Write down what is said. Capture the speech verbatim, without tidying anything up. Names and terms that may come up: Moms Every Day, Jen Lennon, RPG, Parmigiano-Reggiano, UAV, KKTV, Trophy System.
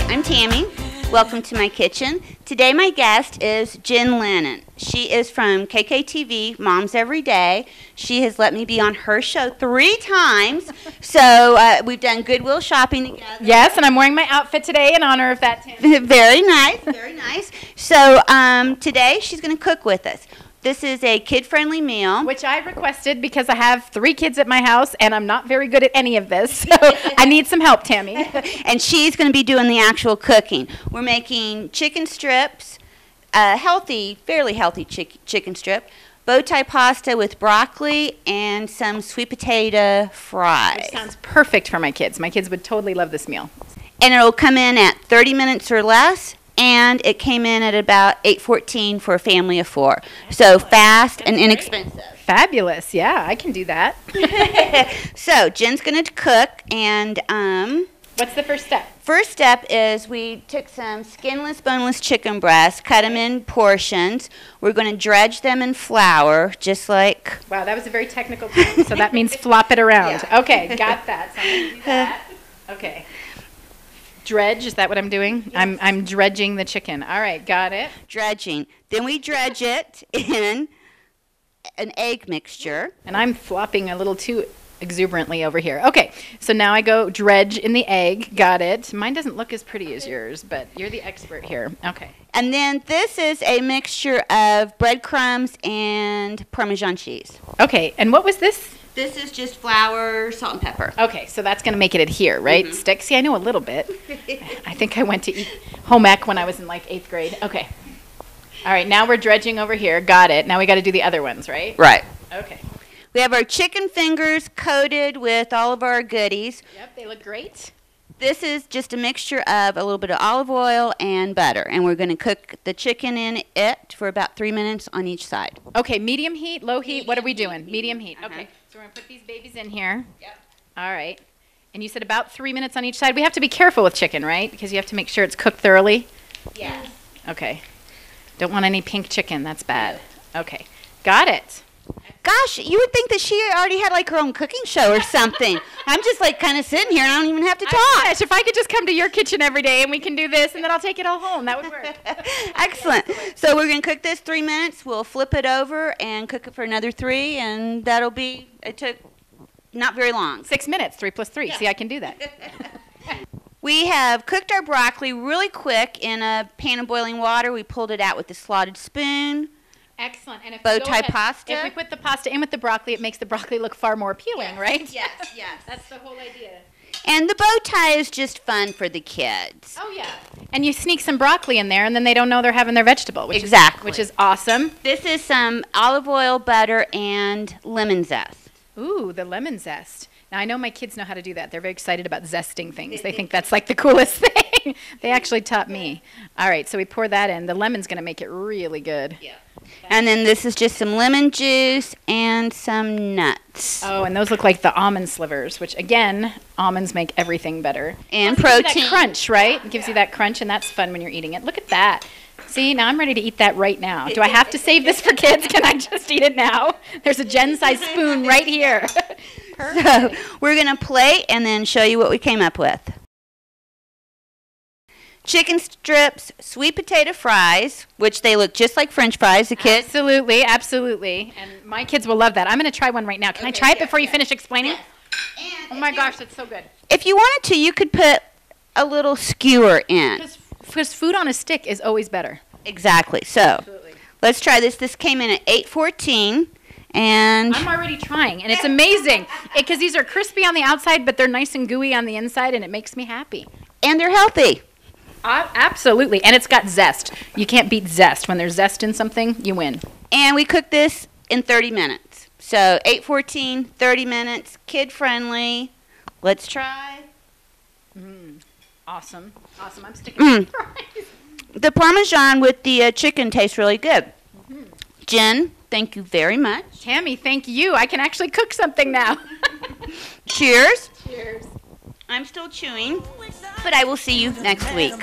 Hi, I'm Tammy. Welcome to my kitchen. Today my guest is Jen Lennon. She is from K K T V, Moms Every Day. She has let me be on her show three times. So uh, we've done Goodwill shopping together. Yes, and I'm wearing my outfit today in honor of that, Tammy. Very nice, very nice. So um, today she's going to cook with us. This is a kid-friendly meal. Which I requested because I have three kids at my house, and I'm not very good at any of this. So I need some help, Tammy. And she's going to be doing the actual cooking. We're making chicken strips, a healthy, fairly healthy chick chicken strip, bow tie pasta with broccoli, and some sweet potato fries. Which sounds perfect for my kids. My kids would totally love this meal. And it'll come in at thirty minutes or less. And it came in at about eight fourteen for a family of four. So fast and inexpensive. Fabulous. Yeah, I can do that. So Jen's going to cook. And um, what's the first step? First step is we took some skinless, boneless chicken breasts, cut them in portions. We're going to dredge them in flour, just like. Wow, that was a very technical term. So that means flop it around. Yeah. Okay, got that. So I'm going to do that. Okay. Dredge, is that what I'm doing? Yes. I'm, I'm dredging the chicken. All right, got it. Dredging. Then we dredge it in an egg mixture. And I'm flopping a little too exuberantly over here. Okay, so now I go dredge in the egg. Got it. Mine doesn't look as pretty as yours, but you're the expert here. Okay. And then this is a mixture of breadcrumbs and Parmesan cheese. Okay, and what was this? This is just flour, salt, and pepper. Okay, so that's going to make it adhere, right? Mm-hmm. Stick? See, I know a little bit. I think I went to eat home ec when I was in like eighth grade. Okay. All right, now we're dredging over here. Got it. Now we got to do the other ones, right? Right. Okay. We have our chicken fingers coated with all of our goodies. Yep, they look great. This is just a mixture of a little bit of olive oil and butter, and we're going to cook the chicken in it for about three minutes on each side. Okay, medium heat, low heat, medium what are we doing? Heat. Medium heat, uh-huh. Okay. So we're going to put these babies in here. Yep. All right. And you said about three minutes on each side. We have to be careful with chicken, right? Because you have to make sure it's cooked thoroughly? Yes. Okay. Don't want any pink chicken. That's bad. Okay. Got it. Gosh, you would think that she already had like her own cooking show or something. I'm just like kind of sitting here and I don't even have to talk. I, gosh, if I could just come to your kitchen every day and we can do this and then I'll take it all home, that would work. Excellent. So we're going to cook this three minutes. We'll flip it over and cook it for another three, and that'll be, it took not very long. Six minutes, three plus three. Yeah. See, I can do that. We have cooked our broccoli really quick in a pan of boiling water. We pulled it out with a slotted spoon. Excellent. And if bow tie pasta. If we put the pasta in with the broccoli, it makes the broccoli look far more appealing, yes, right? Yes, yes. That's the whole idea. And the bow tie is just fun for the kids. Oh, yeah. And you sneak some broccoli in there, and then they don't know they're having their vegetable. Which exactly. Is, which is awesome. This is some olive oil, butter, and lemon zest. Ooh, the lemon zest. Now, I know my kids know how to do that. They're very excited about zesting things. They think that's like the coolest thing. They actually taught me. All right, so we pour that in. The lemon's going to make it really good. Yeah. And then this is just some lemon juice and some nuts. Oh, and those look like the almond slivers, which, again, almonds make everything better. And protein. Gives you that crunch, right? It gives yeah. you that crunch, and that's fun when you're eating it. Look at that. See, now I'm ready to eat that right now. Do I have to save this for kids? Can I just eat it now? There's a Jen-sized spoon right here. Perfect. So we're going to plate and then show you what we came up with. Chicken strips, sweet potato fries, which they look just like French fries, the kids. Absolutely, absolutely. And my kids will love that. I'm going to try one right now. Can okay, I try it yeah, before yeah. you finish explaining? Yes. And oh, my gosh, that's so good. If you wanted to, you could put a little skewer in. Because food on a stick is always better. Exactly. So absolutely. Let's try this. This came in at eight fourteen. And I'm already trying, and it's amazing because it, these are crispy on the outside, but they're nice and gooey on the inside, and it makes me happy. And they're healthy. Uh, absolutely, and it's got zest. You can't beat zest. When there's zest in something, you win. And we cook this in thirty minutes. So eight fourteen, thirty minutes, kid-friendly. Let's try. Mm, awesome. Awesome. I'm sticking mm. to the fries. The Parmesan with the uh, chicken tastes really good. Mm-hmm. Jen, thank you very much. Tammy, thank you. I can actually cook something now. Cheers. Cheers. I'm still chewing, but I will see you next week.